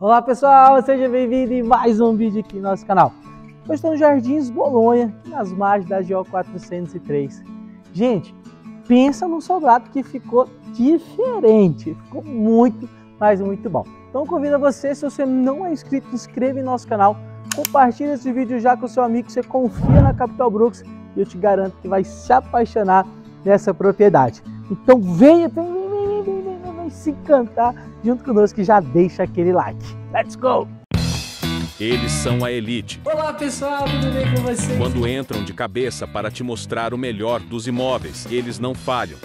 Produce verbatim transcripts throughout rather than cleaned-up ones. Olá pessoal, seja bem-vindo em mais um vídeo aqui no nosso canal. Hoje estou no Jardins Bolonha, nas margens da G O quatrocentos e três. Gente, pensa num sobrado que ficou diferente, ficou muito, mas muito bom. Então convido a você, se você não é inscrito, inscreva em nosso canal, compartilha esse vídeo já com seu amigo, você confia na Capital Brokers e eu te garanto que vai se apaixonar nessa propriedade. Então venha, venha, venha. Se encantar junto conosco que já deixa aquele like. Let's go! Eles são a elite. Olá pessoal, tudo bem com vocês? Quando entram de cabeça para te mostrar o melhor dos imóveis, eles não falham.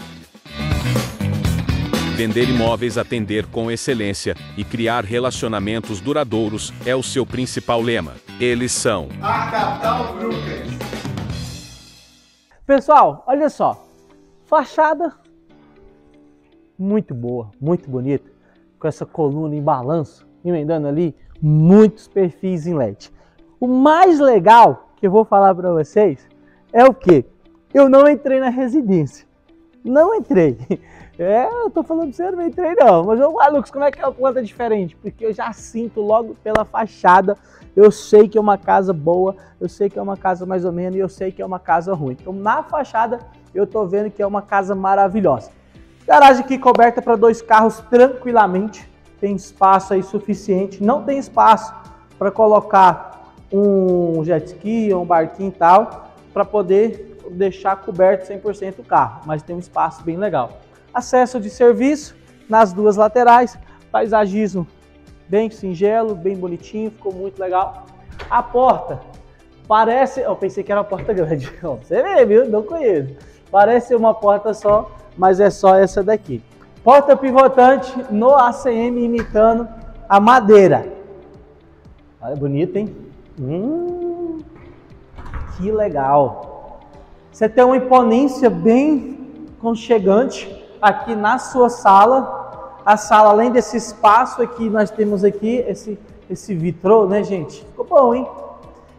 Vender imóveis, atender com excelência e criar relacionamentos duradouros é o seu principal lema. Eles são a Capital Brokers. Pessoal, olha só. Fachada muito boa, muito bonita, com essa coluna em balanço, emendando ali muitos perfis em L E D. O mais legal que eu vou falar para vocês é o que? Eu não entrei na residência, não entrei. É, eu tô falando pra você, eu não entrei não, mas eu, ah, Lucas, como é que é a planta diferente? Porque eu já sinto logo pela fachada, eu sei que é uma casa boa, eu sei que é uma casa mais ou menos, e eu sei que é uma casa ruim. Então na fachada eu tô vendo que é uma casa maravilhosa. Garagem aqui coberta para dois carros tranquilamente, tem espaço aí suficiente, não tem espaço para colocar um jet ski ou um barquinho e tal, para poder deixar coberto cem por cento o carro, mas tem um espaço bem legal. Acesso de serviço nas duas laterais, paisagismo bem singelo, bem bonitinho, ficou muito legal. A porta parece, eu pensei que era uma porta grande, você vê, viu? Não conheço, parece uma porta só, mas é só essa daqui. Porta pivotante no A C M imitando a madeira. Olha, bonito, hein? Hum, que legal. Você tem uma imponência bem aconchegante aqui na sua sala. A sala, além desse espaço aqui, nós temos aqui esse, esse vitrô, né, gente? Ficou bom, hein?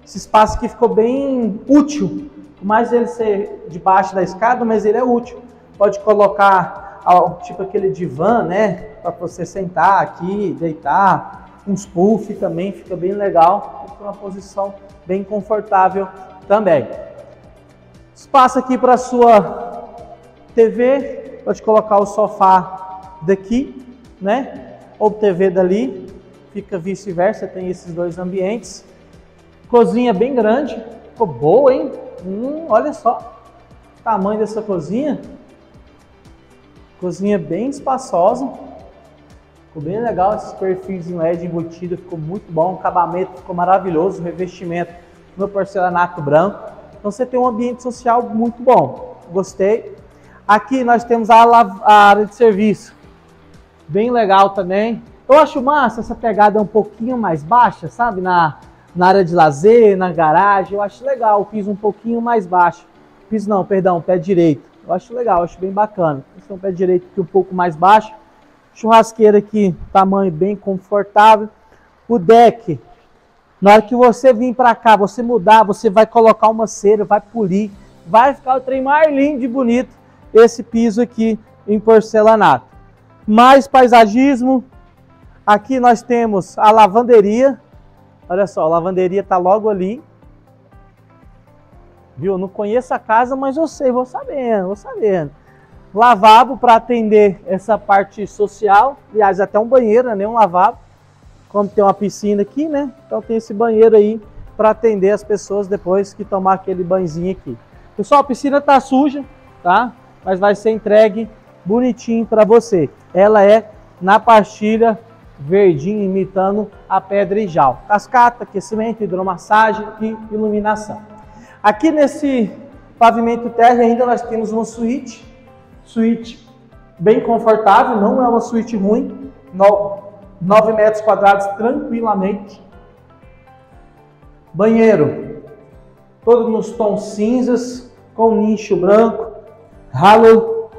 Esse espaço aqui ficou bem útil. Por mais ele ser debaixo da escada, mas ele é útil. Pode colocar tipo aquele divã, né, para você sentar aqui, deitar, uns puff também, fica bem legal, fica uma posição bem confortável também. Espaço aqui para sua T V, pode colocar o sofá daqui, né, ou T V dali, fica vice-versa, tem esses dois ambientes. Cozinha bem grande, ficou boa, hein? Hum, olha só o tamanho dessa cozinha. Cozinha bem espaçosa, ficou bem legal, esses perfis em L E D embutido, ficou muito bom, o acabamento ficou maravilhoso, o revestimento no porcelanato branco, então você tem um ambiente social muito bom, gostei. Aqui nós temos a, a área de serviço, bem legal também. Eu acho massa essa pegada um pouquinho mais baixa, sabe, na, na área de lazer, na garagem, eu acho legal, o piso um pouquinho mais baixo, piso não, perdão, pé direito. Eu acho legal, acho bem bacana. Esse é um pé direito aqui um pouco mais baixo. Churrasqueira aqui, tamanho bem confortável. O deck, na hora que você vir para cá, você mudar, você vai colocar uma cera, vai polir, vai ficar o trem mais lindo e bonito esse piso aqui em porcelanato. Mais paisagismo. Aqui nós temos a lavanderia. Olha só, a lavanderia tá logo ali. Viu? Não conheço a casa, mas eu sei, vou sabendo, vou sabendo. Lavabo para atender essa parte social. Aliás, até um banheiro, né? Um lavabo. Como tem uma piscina aqui, né? Então tem esse banheiro aí para atender as pessoas depois que tomar aquele banhozinho aqui. Pessoal, a piscina tá suja, tá? Mas vai ser entregue bonitinho para você. Ela é na pastilha verdinha, imitando a pedra e jal. Cascata, aquecimento, hidromassagem e iluminação. Aqui nesse pavimento terra ainda nós temos uma suíte, suíte bem confortável, não é uma suíte ruim, nove metros quadrados tranquilamente. Banheiro, todo nos tons cinzas, com nicho branco, ralo.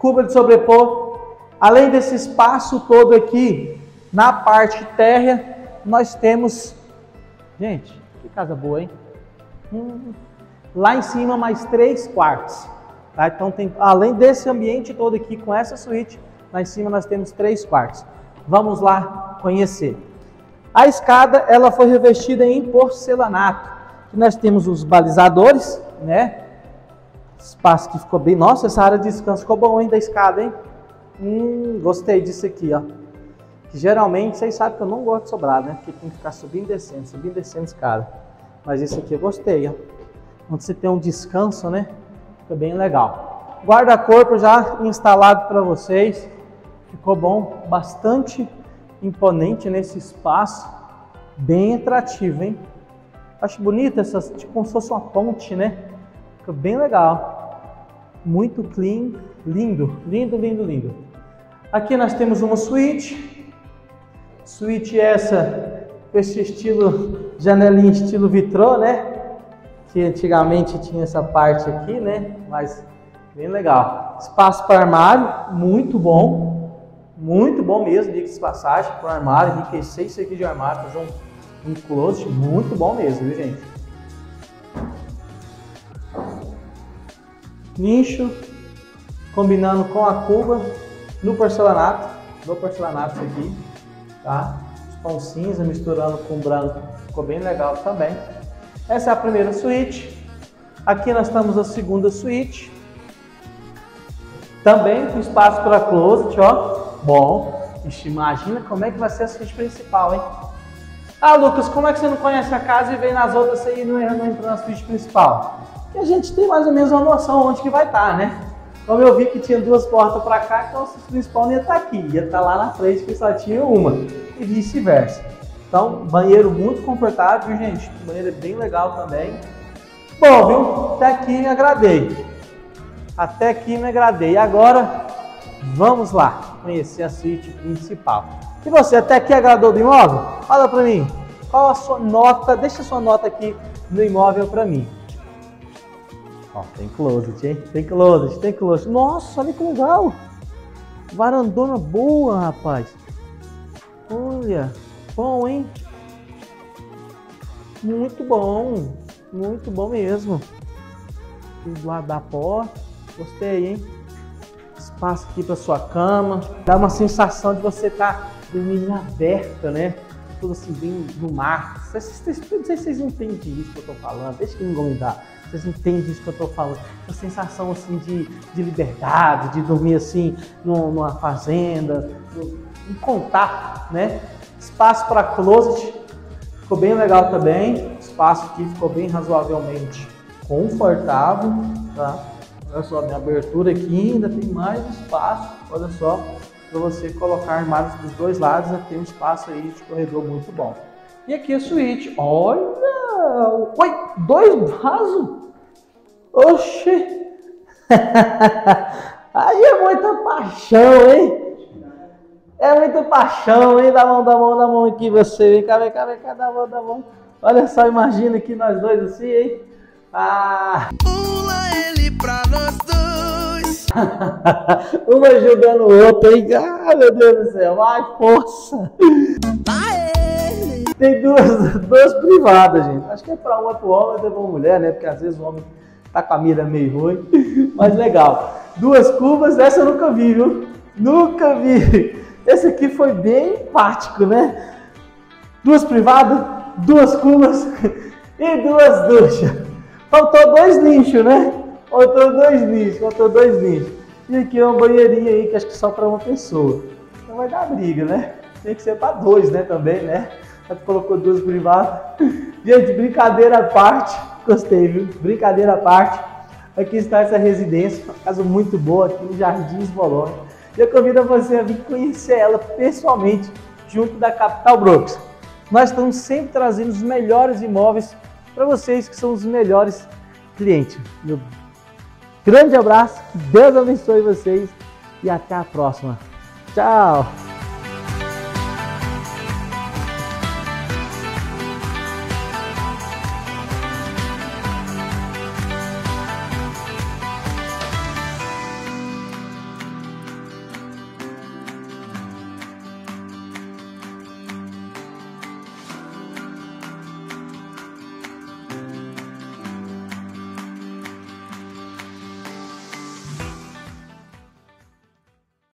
Cuba de sobrepor, além desse espaço todo aqui, na parte térrea, nós temos, gente, que casa boa, hein? Hum. Lá em cima mais três quartos. Tá? Então, tem, além desse ambiente todo aqui, com essa suíte, lá em cima nós temos três quartos. Vamos lá conhecer. A escada, ela foi revestida em porcelanato. Aqui nós temos os balizadores, né? Espaço que ficou bem... Nossa, essa área de descanso ficou bom, hein, da escada, hein? Hum, gostei disso aqui, ó. Que geralmente, vocês sabem que eu não gosto de Sobrado, né? Porque tem que ficar subindo e descendo, subindo e descendo a escada. Mas esse aqui eu gostei, ó. Onde você tem um descanso, né? Fica bem legal. Guarda-corpo já instalado para vocês. Ficou bom, bastante imponente nesse espaço. Bem atrativo, hein? Acho bonito, essas, tipo como se fosse uma ponte, né? Fica bem legal. Muito clean, lindo, lindo, lindo, lindo. Aqui nós temos uma suíte. Suíte essa, com esse estilo, janelinha estilo vitrô, né? Que antigamente tinha essa parte aqui, né? Mas bem legal. Espaço para armário, muito bom. Muito bom mesmo, diga-se de passagem, para armário, enriquecer isso aqui de armário, fazer um... um closet muito bom mesmo, viu, gente? Nicho combinando com a cuba no porcelanato, no porcelanato isso aqui, tá? Os pão cinza misturando com branco, ficou bem legal também. Essa é a primeira suíte. Aqui nós estamos a segunda suíte. Também com espaço para closet, ó. Bom, imagina como é que vai ser a suíte principal, hein? Ah, Lucas, como é que você não conhece a casa e vem nas outras e não entra na suíte principal? Porque a gente tem mais ou menos uma noção onde que vai estar, né? Como eu vi que tinha duas portas para cá, então a suíte principal não ia estar aqui, ia estar lá na frente que só tinha uma e vice-versa. Então, banheiro muito confortável, gente. O banheiro é bem legal também. Bom, viu? Até aqui me agradei. Até aqui me agradei. Agora, vamos lá conhecer a suíte principal. E você, até aqui agradou do imóvel? Fala pra mim, qual a sua nota, deixa a sua nota aqui no imóvel pra mim. Ó, tem closet, hein? Tem closet, tem closet. Nossa, olha que legal! Varandona boa, rapaz. Olha, bom, hein? Muito bom, muito bom mesmo. Do lado da porta, gostei, hein? Espaço aqui pra sua cama, dá uma sensação de você estar... dormindo aberta, né? Tudo assim, bem no mar. Não sei se vocês entendem isso que eu tô falando. Deixa que não vão me dar. Vocês entendem isso que eu tô falando. Essa sensação, assim, de, de liberdade, de dormir, assim, numa fazenda. Em contato, né? Espaço para closet. Ficou bem legal também. Espaço aqui ficou bem razoavelmente confortável, tá? Olha só, minha abertura aqui ainda tem mais espaço. Olha só. Para você colocar armários dos dois lados, já tem um espaço aí de corredor muito bom. E aqui a suíte, olha! Oi, dois vasos? Oxi! Aí é muita paixão, hein? É muita paixão, hein? Dá mão, dá mão, dá mão aqui você. Vem cá, vem cá, vem cá, dá mão, dá mão. Olha só, imagina aqui nós dois assim, hein? Ah! Pula ele pra nós dois! Um ajudando o outro, hein? Ah, meu Deus do céu, vai, força! Aê! Tem duas, duas privadas, gente. Acho que é para uma pro homem e outra pra mulher, né? Porque às vezes o homem tá com a mira meio ruim, mas legal. Duas cubas, essa eu nunca vi, viu? Nunca vi! Esse aqui foi bem empático, né? Duas privadas, duas cubas e duas duchas. Faltou dois nichos, né? Faltou dois nichos, faltou dois nichos. E aqui é uma banheirinha aí, que acho que só para uma pessoa. Então vai dar briga, né? Tem que ser para dois, né, também, né? Já colocou duas privadas. Gente, brincadeira à parte. Gostei, viu? Brincadeira à parte. Aqui está essa residência, uma casa muito boa aqui no Jardins Bolonha. E eu convido você a vir conhecer ela pessoalmente, junto da Capital Brokers. Nós estamos sempre trazendo os melhores imóveis para vocês, que são os melhores clientes. Meu grande abraço, Deus abençoe vocês e até a próxima. Tchau!